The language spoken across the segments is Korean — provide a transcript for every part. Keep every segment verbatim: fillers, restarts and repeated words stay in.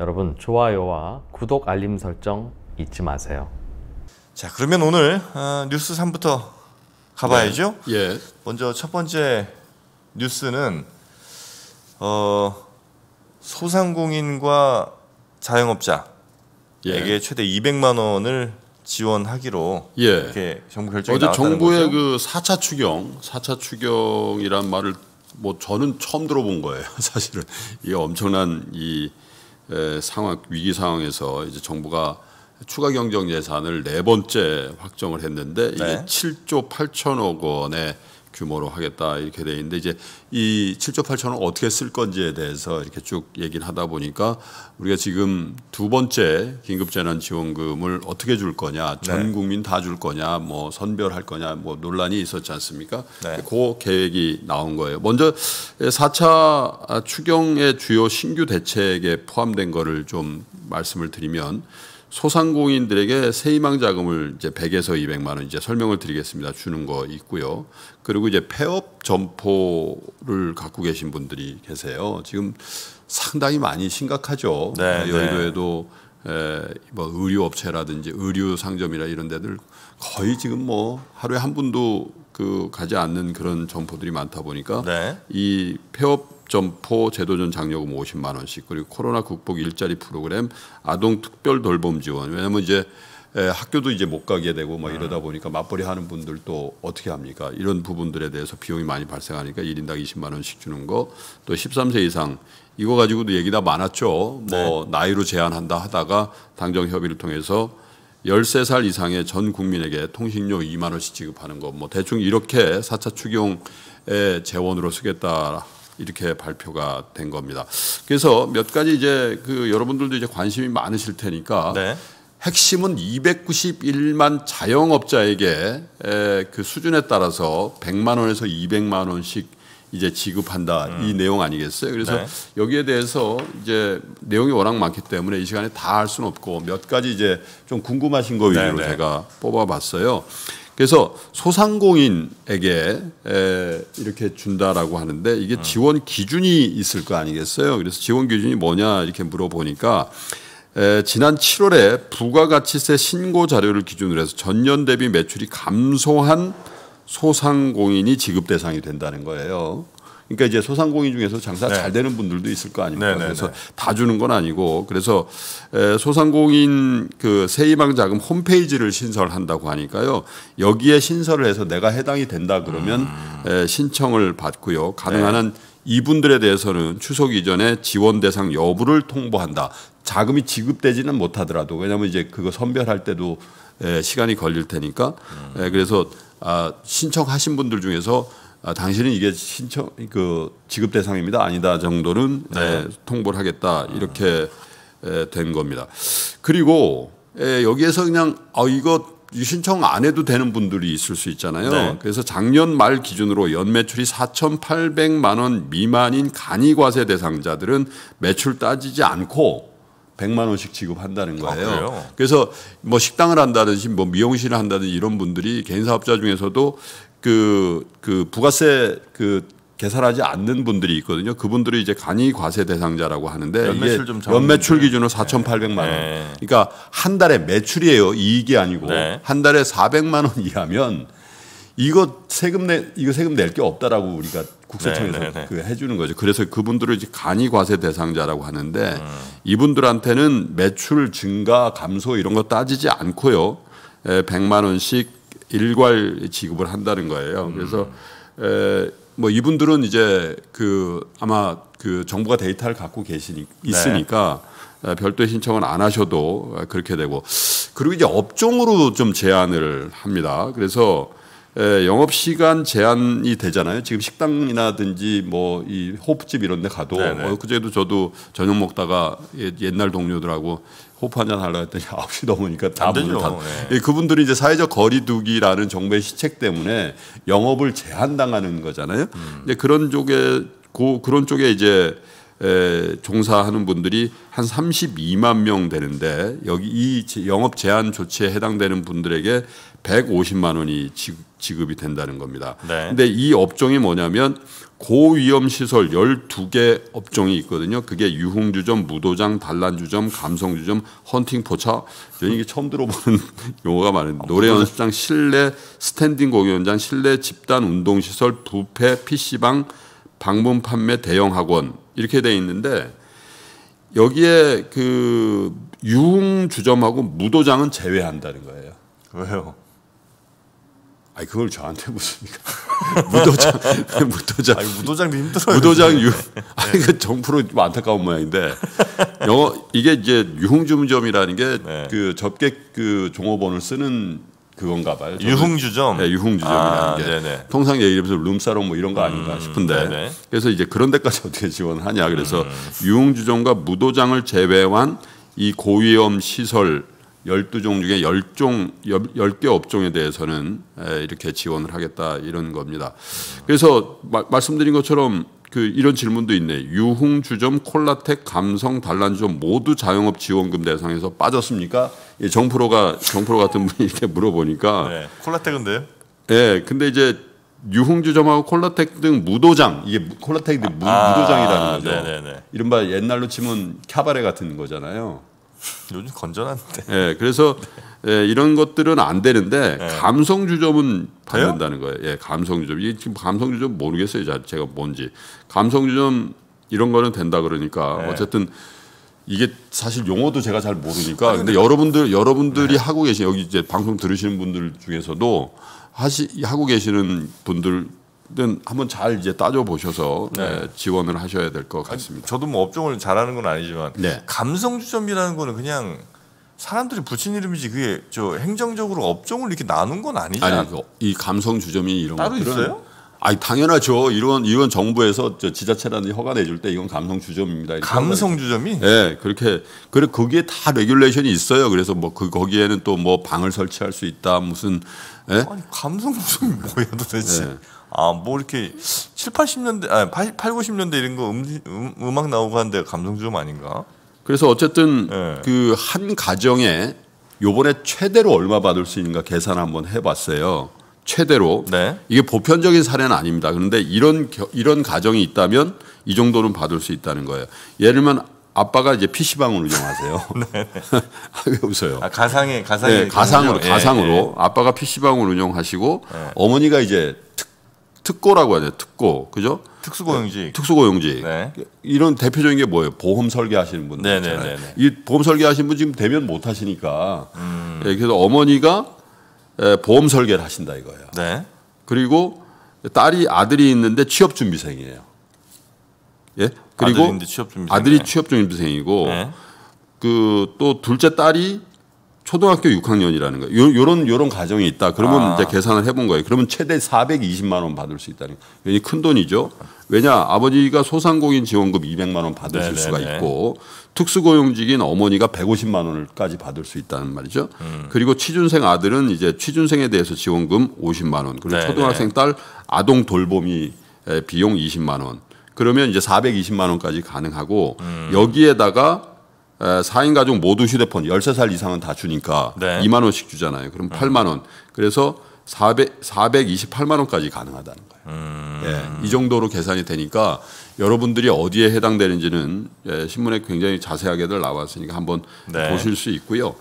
여러분 좋아요와 구독, 알림 설정 잊지 마세요. 자, 그러면 오늘 어, 뉴스 삼부터 가봐야죠. 네. 예. 먼저 첫 번째 뉴스는 어, 소상공인과 자영업자에게 예. 최대 이백만 원을 지원하기로 예. 이렇게 정부 결정이 어제 나왔다는 정부의 거죠? 그 사 차 추경, 사 차 추경이란 말을 뭐 저는 처음 들어본 거예요. 사실은 이 엄청난 이 에, 상황 위기 상황에서 이제 정부가 추가 경정 예산을 네 번째 확정을 했는데 이게 네. 칠조 팔천억 원의 규모로 하겠다 이렇게 돼 있는데 이제 이 칠조 팔천억 어떻게 쓸 건지에 대해서 이렇게 쭉 얘기를 하다 보니까 우리가 지금 두 번째 긴급재난지원금을 어떻게 줄 거냐, 전 국민 다 줄 거냐, 뭐 선별할 거냐, 뭐 논란이 있었지 않습니까? 네. 그 계획이 나온 거예요. 먼저 사 차 추경의 주요 신규 대책에 포함된 거를 좀 말씀을 드리면. 소상공인들에게 세희망 자금을 이제 백에서 이백만 원 이제 설명을 드리겠습니다. 주는 거 있고요. 그리고 이제 폐업 점포를 갖고 계신 분들이 계세요. 지금 상당히 많이 심각하죠. 네, 여의도에도 네. 에, 뭐 의류업체라든지 의류 상점이나 이런 데들 거의 지금 뭐 하루에 한 분도 그 가지 않는 그런 점포들이 많다 보니까 네. 이 폐업 점포 제도전 장려금 오십만 원씩 그리고 코로나 극복 일자리 프로그램 아동 특별 돌봄 지원. 왜냐하면 이제 학교도 이제 못 가게 되고 막 이러다 보니까 맞벌이 하는 분들도 어떻게 합니까? 이런 부분들에 대해서 비용이 많이 발생하니까 일인당 이십만 원씩 주는 거. 또 십삼 세 이상 이거 가지고도 얘기가 많았죠. 뭐 네. 나이로 제한한다 하다가 당정 협의를 통해서 열세 살 이상의 전 국민에게 통신료 이만 원씩 지급하는 거. 뭐 대충 이렇게 사 차 추경의 재원으로 쓰겠다. 이렇게 발표가 된 겁니다. 그래서 몇 가지 이제 그 여러분들도 이제 관심이 많으실 테니까 네. 핵심은 이백구십일만 자영업자에게 그 수준에 따라서 백만 원에서 이백만 원씩 이제 지급한다 음. 이 내용 아니겠어요? 그래서 네. 여기에 대해서 이제 내용이 워낙 많기 때문에 이 시간에 다 할 수는 없고 몇 가지 이제 좀 궁금하신 거 위주로 네, 네. 제가 뽑아봤어요. 그래서 소상공인에게 에 이렇게 준다라고 하는데 이게 지원 기준이 있을 거 아니겠어요? 그래서 지원 기준이 뭐냐 이렇게 물어보니까 에 지난 칠월에 부가가치세 신고 자료를 기준으로 해서 전년 대비 매출이 감소한 소상공인이 지급 대상이 된다는 거예요. 그러니까 이제 소상공인 중에서 장사 네. 잘 되는 분들도 있을 거 아닙니까? 네, 네, 그래서 네. 다 주는 건 아니고 그래서 소상공인 그 세희망 자금 홈페이지를 신설한다고 하니까요. 여기에 신설을 해서 내가 해당이 된다 그러면 음. 신청을 받고요. 가능한 한 네. 이분들에 대해서는 추석 이전에 지원 대상 여부를 통보한다. 자금이 지급되지는 못하더라도 왜냐하면 이제 그거 선별할 때도 시간이 걸릴 테니까 음. 그래서 신청하신 분들 중에서 아, 당신은 이게 신청 그 지급 대상입니다 아니다 정도는 네. 에, 통보를 하겠다 이렇게 에, 된 겁니다. 그리고 에, 여기에서 그냥 아 이거 신청 안 해도 되는 분들이 있을 수 있잖아요. 네. 그래서 작년 말 기준으로 연매출이 사천팔백만 원 미만인 간이과세 대상자들은 매출 따지지 않고 백만 원씩 지급한다는 거예요. 아, 그래서 뭐 식당을 한다든지 뭐 미용실을 한다든지 이런 분들이 개인사업자 중에서도 그, 그 부가세 그 계산하지 않는 분들이 있거든요. 그분들이 이제 간이 과세 대상자라고 하는데 연매출, 이게 연매출 기준으로 사천팔백만 원. 네. 그러니까 한 달에 매출이에요. 이익이 아니고 네. 한 달에 사백만 원 이하면 이거 세금 내 이거 세금 낼 게 없다라고 우리가 국세청에서 네, 네, 네. 그 해주는 거죠. 그래서 그분들을 이제 간이 과세 대상자라고 하는데 음. 이분들한테는 매출 증가 감소 이런 거 따지지 않고요. 백만 원씩 일괄 지급을 한다는 거예요. 그래서 음. 에, 뭐 이분들은 이제 그 아마 그 정부가 데이터를 갖고 계시니 있으니까 네. 별도의 신청은 안 하셔도 그렇게 되고 그리고 이제 업종으로 좀 제한을 합니다. 그래서 에, 영업 시간 제한이 되잖아요. 지금 식당이라든지 뭐 이 호프집 이런데 가도 어, 그제도 저도 저녁 먹다가 옛날 동료들하고 호프 한잔 하려고 했더니 아홉 시 넘으니까 다 문을 닫고 네. 그분들이 이제 사회적 거리두기라는 정부의 시책 때문에 영업을 제한당하는 거잖아요. 음. 이제 그런 쪽에 고 그런 쪽에 이제 에, 종사하는 분들이 한 삼십이만 명 되는데 여기 이 영업 제한 조치에 해당되는 분들에게 백오십만 원이 지급이 된다는 겁니다. 네. 근데 이 업종이 뭐냐면 고위험 시설 열두 개 업종이 있거든요. 그게 유흥주점, 무도장, 단란주점, 감성주점, 헌팅 포차. 저는 이게 처음 들어보는 용어가 많은데 노래 연습장, 실내 스탠딩 공연장, 실내 집단 운동시설, 부페, 피시방, 방문 판매, 대형 학원 이렇게 돼 있는데 여기에 그 유흥주점하고 무도장은 제외한다는 거예요. 왜요? 아니 그걸 저한테 묻습니까? 무도장, 무도장, 아니, 무도장도 힘들어요. 무도장 유, 아니 그 정프로 좀 안타까운 모양인데 영어 이게 이제 유흥주점이라는 게 그 접객 그 종업원을 쓰는 그건가봐요. 유흥주점, 네, 유흥주점이라는 아, 게 네네. 통상 얘기하면서 룸사롱 뭐 이런 거 아닌가 음, 싶은데 네네. 그래서 이제 그런 데까지 어떻게 지원하냐 그래서 음. 유흥주점과 무도장을 제외한 이 고위험 시설 열두 종 중에 십 개 업종에 대해서는 이렇게 지원을 하겠다 이런 겁니다. 그래서 마, 말씀드린 것처럼 그 이런 질문도 있네. 유흥주점, 콜라텍, 감성, 단란주점 모두 자영업 지원금 대상에서 빠졌습니까? 예, 정프로가 정프로 같은 분이 이렇게 물어보니까 네, 콜라텍인데요? 예, 근데 이제 유흥주점하고 콜라텍 등 무도장 이게 콜라텍 등 아, 무도장이라는 거죠. 네네네. 이른바 옛날로 치면 캬바레 같은 거잖아요. 요즘 건전한데. 예, 그래서 예, 이런 것들은 안 되는데 네. 감성주점은 받는다는 거예요. 예, 감성주점. 이게 지금 감성주점 모르겠어요. 제가 뭔지. 감성주점 이런 거는 된다 그러니까 네. 어쨌든 이게 사실 용어도 제가 잘 모르니까. 근데 여러분들 여러분들이 네. 하고 계신 여기 이제 방송 들으시는 분들 중에서도 하시 하고 계시는 분들. 한번 잘 이제 따져 보셔서 네. 지원을 하셔야 될 것 같습니다. 아니, 저도 뭐 업종을 잘하는 건 아니지만 네. 감성주점이라는 거는 그냥 사람들이 붙인 이름이지 그게 저 행정적으로 업종을 이렇게 나눈 건 아니지. 아니 이 감성주점이 이런 따로 것들은, 있어요? 아니 당연하죠. 이런 이런 정부에서 저 지자체라든지 허가내 줄 때 이건 감성주점입니다. 감성주점이? 예, 네, 그렇게 그래 거기에 다 레귤레이션이 있어요. 그래서 뭐 그 거기에는 또 뭐 방을 설치할 수 있다 무슨. 네? 아니 감성주점이 뭐야 도대체? 네. 아, 뭐 이렇게 칠십, 팔십 년대, 아니 팔십, 구십 년대 이런 거 음, 음, 음악 나오고 하는데 감성주점 아닌가? 그래서 어쨌든 네. 그 한 가정에 요번에 최대로 얼마 받을 수 있는가 계산 한번 해봤어요. 최대로. 네. 이게 보편적인 사례는 아닙니다. 그런데 이런 이런 가정이 있다면 이 정도는 받을 수 있다는 거예요. 예를 들면 아빠가 이제 피시방을 운영하세요. 네. 왜 웃어요? 아, 가상의 가상의 네, 가상으로 예, 가상으로 예. 아빠가 피시방을 운영하시고 예. 어머니가 이제 특고라고 하죠. 특고. 그죠? 특수고용직. 특수고용직. 네. 이런 대표적인 게 뭐예요? 보험 설계하시는 분들 있잖아요. 이 보험 설계하시는 분 지금 대면 못 하시니까. 음. 예, 그래서 어머니가 보험 설계를 하신다 이거예요. 네. 그리고 딸이 아들이 있는데 취업 준비생이에요. 예? 그리고 취업 아들이 취업 준비생이고 네. 그 또 둘째 딸이 초등학교 육 학년이라는 거예요. 요, 요런 요런 가정이 있다. 그러면 아. 이제 계산을 해본 거예요. 그러면 최대 사백이십만 원 받을 수 있다는 거예요. 큰 돈이죠. 왜냐 아버지가 소상공인 지원금 이백만 원 받으실 네네네. 수가 있고 특수고용직인 어머니가 백오십만 원까지 받을 수 있다는 말이죠. 음. 그리고 취준생 아들은 이제 취준생에 대해서 지원금 오십만 원. 그리고 네네. 초등학생 딸 아동 돌봄이 비용 이십만 원. 그러면 이제 사백이십만 원까지 가능하고 음. 여기에다가 사 인 가족 모두 휴대폰 열세 살 이상은 다 주니까 네. 이만 원씩 주잖아요. 그럼 음. 팔만 원. 그래서 사백이십팔만 원까지 가능하다는 거예요. 음. 예, 이 정도로 계산이 되니까 여러분들이 어디에 해당되는지는 예, 신문에 굉장히 자세하게들 나왔으니까 한번 네. 보실 수 있고요.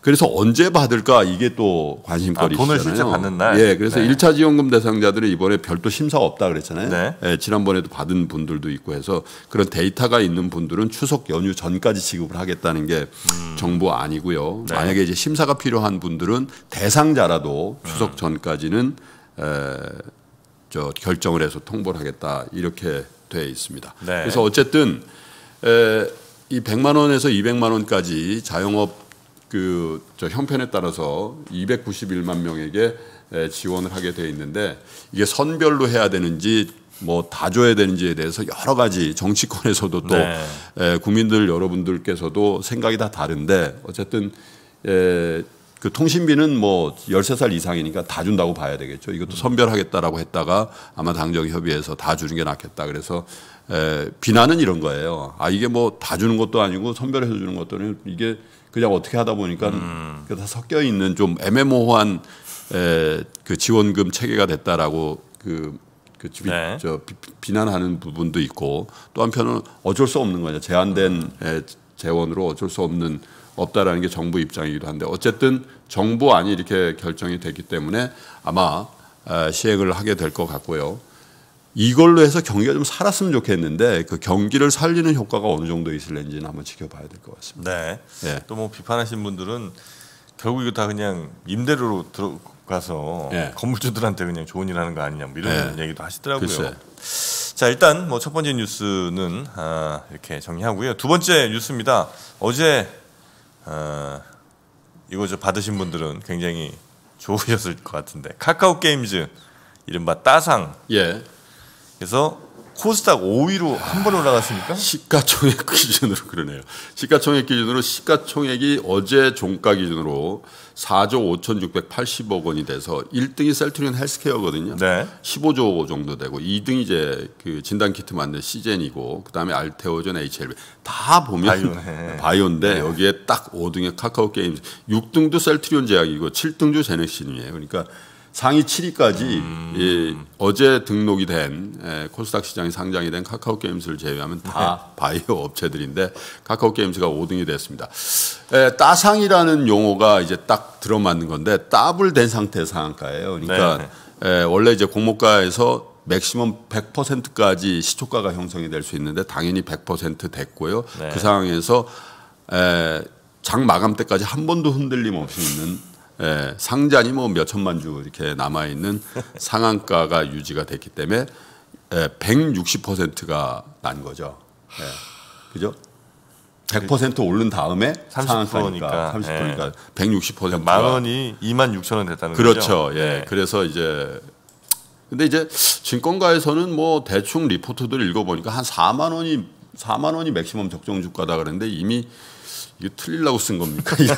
그래서 언제 받을까 이게 또 관심거리시잖아요. 아, 돈을 실제 받는 날. 예, 그래서 네. 일 차 지원금 대상자들은 이번에 별도 심사 없다 그랬잖아요. 네. 예, 지난번에도 받은 분들도 있고 해서 그런 데이터가 있는 분들은 추석 연휴 전까지 지급을 하겠다는 게 음. 정부 아니고요. 네. 만약에 이제 심사가 필요한 분들은 대상자라도 추석 전까지는 에, 저 결정을 해서 통보를 하겠다 이렇게 돼 있습니다. 네. 그래서 어쨌든 에, 이 백만 원에서 이백만 원까지 자영업 그 저 형편에 따라서 이백구십일만 명에게 지원을 하게 돼 있는데 이게 선별로 해야 되는지 뭐 다 줘야 되는지에 대해서 여러 가지 정치권에서도 또 네. 국민들 여러분들께서도 생각이 다 다른데 어쨌든 에 그 통신비는 뭐 열세 살 이상이니까 다 준다고 봐야 되겠죠. 이것도 선별하겠다라고 했다가 아마 당정 협의해서 다 주는 게 낫겠다. 그래서 에, 비난은 이런 거예요. 아 이게 뭐 다 주는 것도 아니고 선별해서 주는 것도 아니고 이게 그냥 어떻게 하다 보니까 음. 다 섞여 있는 좀 애매모호한 에, 그 지원금 체계가 됐다라고 그, 그 집이, 네. 저, 비, 비난하는 부분도 있고 또 한편은 어쩔 수 없는 거냐 제한된 음. 에, 재원으로 어쩔 수 없는 없다라는 게 정부 입장이기도 한데 어쨌든 정부 안이 이렇게 결정이 됐기 때문에 아마 에, 시행을 하게 될 것 같고요. 이걸로 해서 경기가 좀 살았으면 좋겠는데 그 경기를 살리는 효과가 어느 정도 있을는지는 한번 지켜봐야 될 것 같습니다. 네. 예. 또 뭐 비판하신 분들은 결국 이거 다 그냥 임대료로 들어가서 예. 건물주들한테 그냥 좋은 일 하는 거 아니냐 뭐 이런 예. 얘기도 하시더라고요. 글쎄. 자 일단 뭐 첫 번째 뉴스는 아, 이렇게 정리하고요. 두 번째 뉴스입니다. 어제 아, 이거 저 받으신 분들은 굉장히 좋으셨을 것 같은데 카카오게임즈 이른바 따상. 예. 그래서 코스닥 오 위로 한 번 올라갔습니까? 시가총액 기준으로 그러네요. 시가총액 기준으로 시가총액이 어제 종가 기준으로 사조 오천육백팔십억 원이 돼서 일 등이 셀트리온 헬스케어거든요. 네. 십오조 정도 되고 이 등이 이제 그 진단키트 만든 시젠이고 그다음에 알테오젠, 에이치엘비 다 보면 바이오인데 네. 여기에 딱 오 등에 카카오게임즈, 육 등도 셀트리온 제약이고 칠 등도 제넥신이에요. 그러니까 상위 칠 위까지 음. 예, 어제 등록이 된 예, 코스닥 시장에 상장이 된 카카오게임즈를 제외하면 다 네. 바이오 업체들인데 카카오게임즈가 오 등이 됐습니다. 예, 따상이라는 용어가 이제 딱 들어맞는 건데 따블 된 상태 상한가예요. 그러니까 네. 예, 원래 이제 공모가에서 맥시멈 백 퍼센트까지 시초가가 형성이 될 수 있는데 당연히 백 퍼센트 됐고요. 네. 그 상황에서 예, 장 마감 때까지 한 번도 흔들림 없이 있는 예, 상단이 뭐 몇 천만 주 이렇게 남아 있는 상한가가 유지가 됐기 때문에 예, 백육십 퍼센트가 난 거죠. 예, 그죠? 백 퍼센트 오른 다음에 상한가니까 삼십 퍼센트니까 예. 백육십 퍼센트. 만 원이 이만 육천 원 됐다는 그렇죠. 거죠. 그렇죠. 예, 예. 그래서 이제 근데 이제 증권가에서는 뭐 대충 리포트들 읽어보니까 한 사만 원이 사만 원이 맥시멈 적정 주가다 그랬는데 이미 이거 틀리려고 쓴 겁니까? 이런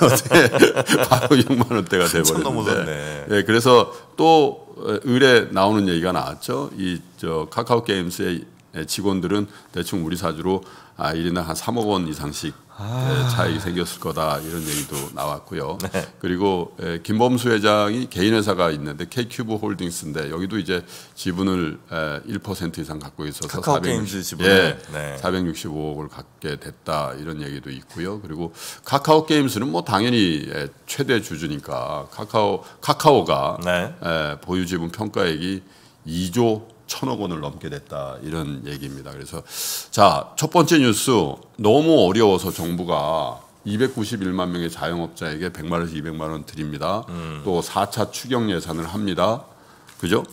바로 육만 원대가 돼버렸는데. 예, 그래서 또 의뢰 나오는 얘기가 나왔죠. 이 저 카카오게임즈의 직원들은 대충 우리 사주로 아, 일이나 한 삼억 원 이상씩 아... 차익이 생겼을 거다 이런 얘기도 나왔고요. 네. 그리고 김범수 회장이 개인 회사가 있는데 케이큐브 홀딩스인데 여기도 이제 지분을 일 퍼센트 이상 갖고 있어서 카카오게임즈 지분을 예, 네. 사백육십오억을 갖게 됐다 이런 얘기도 있고요. 그리고 카카오게임즈는 뭐 당연히 최대 주주니까 카카오 카카오가 네. 예, 보유 지분 평가액이 이조 천억 원을 넘게 됐다 이런 얘기입니다. 그래서 자, 첫 번째 뉴스 너무 어려워서 정부가 이백구십일만 명의 자영업자에게 백만 원에서 이백만 원 드립니다. 음. 또 사 차 추경 예산을 합니다. 그죠?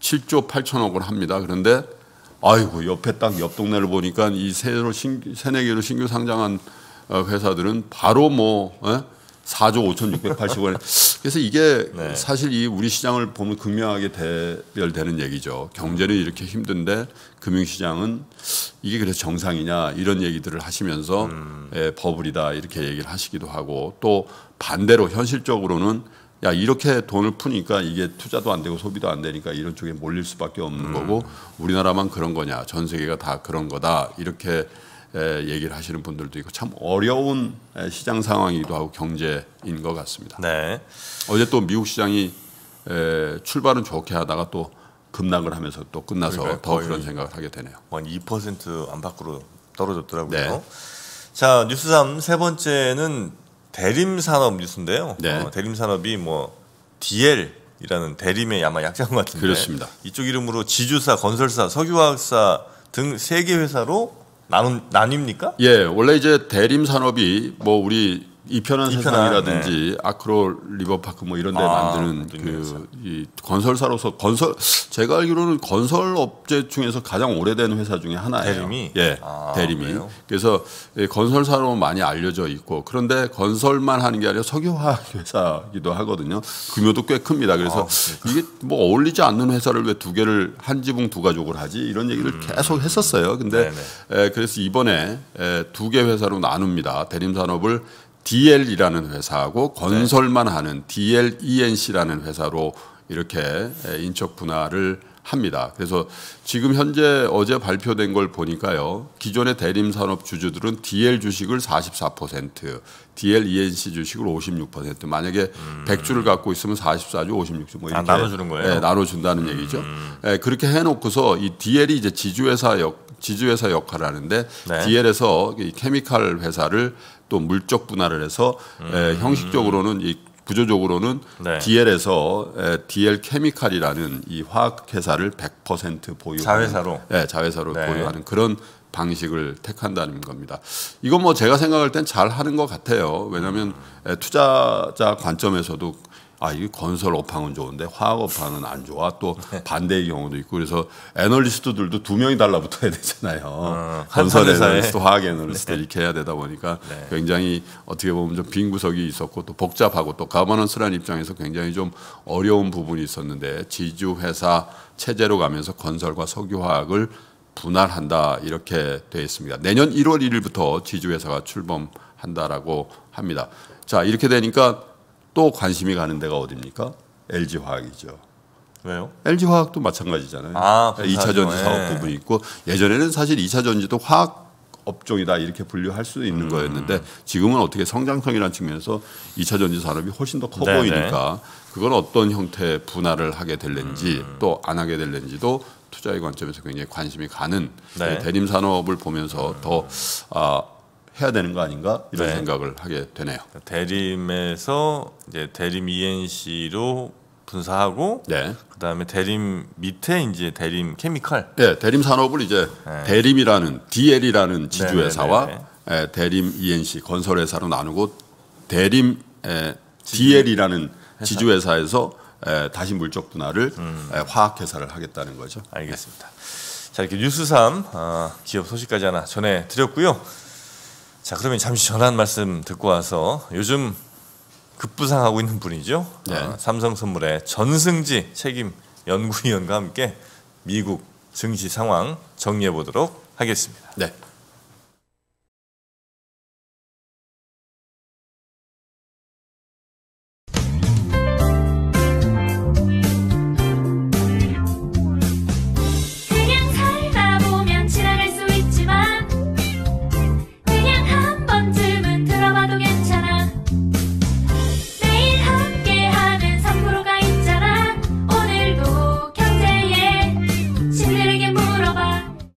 칠조 팔천억을 합니다. 그런데 아이고 옆에 딱 옆 동네를 보니까 이 새로 신규, 새내 개로 신규 상장한 회사들은 바로 뭐 에? 사조 오천육백팔십억 원. 그래서 이게 네. 사실 이 우리 시장을 보면 극명하게 대별되는 얘기죠. 경제는 이렇게 힘든데 금융시장은 이게 그래서 정상이냐 이런 얘기들을 하시면서 음. 예, 버블이다 이렇게 얘기를 하시기도 하고 또 반대로 현실적으로는 야 이렇게 돈을 푸니까 이게 투자도 안 되고 소비도 안 되니까 이런 쪽에 몰릴 수밖에 없는 음. 거고 우리나라만 그런 거냐 전 세계가 다 그런 거다 이렇게 예, 얘기를 하시는 분들도 있고 참 어려운 시장 상황이기도 하고 경제인 것 같습니다. 네. 어제 또 미국 시장이 예, 출발은 좋게 하다가 또 급락을 하면서 또 끝나서 그러니까요. 더 그런 생각을 하게 되네요. 한 이 퍼센트 안팎으로 떨어졌더라고요. 네. 자 뉴스 삼 세 번째는 대림산업 뉴스인데요. 네. 어, 대림산업이 뭐 디엘이라는 대림의 아마 약자인 것 같은데 그렇습니다. 이쪽 이름으로 지주사, 건설사, 석유화학사 등 세 개 회사로 나눔, 나뉩니까? 예, 원래 이제 대림산업이 뭐 우리 이편한 세상이라든지 네. 아크로 리버파크 뭐 이런 데 아, 만드는 그 이 건설사로서 건설 제가 알기로는 건설 업체 중에서 가장 오래된 회사 중에 하나예요. 대림이? 예, 아, 대림이. 그래요? 그래서 건설사로 많이 알려져 있고 그런데 건설만 하는 게 아니라 석유화학 회사이기도 하거든요. 규모도 꽤 큽니다. 그래서 아, 이게 뭐 어울리지 않는 회사를 왜 두 개를 한 지붕 두 가족을 하지 이런 얘기를 음. 계속 했었어요. 근데 에, 그래서 이번에 두 개 회사로 나눕니다. 대림산업을 디엘이라는 회사하고 건설만 네. 하는 디엘이엔씨라는 회사로 이렇게 인적 분할을 합니다. 그래서 지금 현재 어제 발표된 걸 보니까요. 기존의 대림산업 주주들은 디엘 주식을 사십사 퍼센트, 디엘 이엔씨 주식을 오십육 퍼센트. 만약에 음. 백 주를 갖고 있으면 사십사 주, 오십육 주 뭐 이렇게 아, 나눠주는 거예요. 네, 나눠준다는 음. 얘기죠. 네, 그렇게 해놓고서 이 디엘이 이제 지주회사 역 지주회사 역할을 하는데 네. 디엘에서 이 케미칼 회사를 또 물적 분할을 해서 음. 에, 형식적으로는 이 구조적으로는 네. 디엘에서 디엘 케미칼이라는 이 화학 회사를 백 퍼센트 보유 자회사로 네, 자회사로 네. 보유하는 그런 방식을 택한다는 겁니다. 이건 뭐 제가 생각할 땐 잘 하는 것 같아요. 왜냐하면 음. 투자자 관점에서도 아, 이게 건설 업황은 좋은데 화학 업황은 안 좋아. 또 반대의 경우도 있고 그래서 애널리스트들도 두 명이 달라붙어야 되잖아요. 어, 건설 애널리스트, 화학 애널리스트 네. 이렇게 해야 되다 보니까 네. 굉장히 어떻게 보면 좀 빈 구석이 있었고 또 복잡하고 또 가버넌스라는 입장에서 굉장히 좀 어려운 부분이 있었는데 지주회사 체제로 가면서 건설과 석유화학을 분할한다 이렇게 되어 있습니다. 내년 일월 일일부터 지주회사가 출범한다라고 합니다. 자 이렇게 되니까 또 관심이 가는 데가 어디입니까? 엘지화학이죠. 왜요? 엘지화학도 마찬가지잖아요. 아, 이 차 전지 사업 부분이 있고 예전에는 사실 이 차 전지도 화학 업종이다 이렇게 분류할 수 있는 음. 거였는데 지금은 어떻게 성장성이라는 측면에서 이 차 전지 산업이 훨씬 더 커 네네. 보이니까 그건 어떤 형태의 분할을 하게 될는지 음. 또 안 하게 될는지도 투자의 관점에서 굉장히 관심이 가는 네. 대림산업을 보면서 음. 더 아, 해야 되는 거 아닌가 이런 네. 생각을 하게 되네요. 대림에서 이제 대림 이엔씨로 분사하고 네. 그다음에 대림 밑에 이제 대림 케미칼. 네, 대림 산업을 이제 네. 대림이라는 디엘이라는 지주회사와 네, 네, 네. 대림 이엔씨 건설회사로 나누고 대림 에, 디엘이라는 회사. 지주회사에서 에, 다시 물적 분할을 음. 화학회사를 하겠다는 거죠. 알겠습니다. 네. 자 이렇게 뉴스삼 아, 기업 소식까지 하나 전해 드렸고요. 자 그러면 잠시 전한 말씀 듣고 와서 요즘 급부상하고 있는 분이죠. 네. 아, 삼성선물의 전승지 책임 연구위원과 함께 미국 증시 상황 정리해 보도록 하겠습니다. 네.